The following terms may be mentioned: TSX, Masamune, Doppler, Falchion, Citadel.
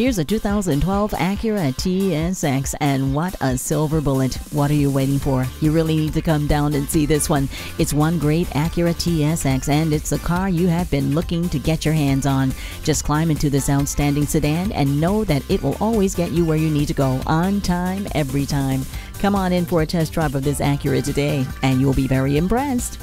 Here's a 2012 Acura TSX, and what a silver bullet. What are you waiting for? You really need to come down and see this one. It's one great Acura TSX, and it's the car you have been looking to get your hands on. Just climb into this outstanding sedan and know that it will always get you where you need to go, on time, every time. Come on in for a test drive of this Acura today, and you'll be very impressed.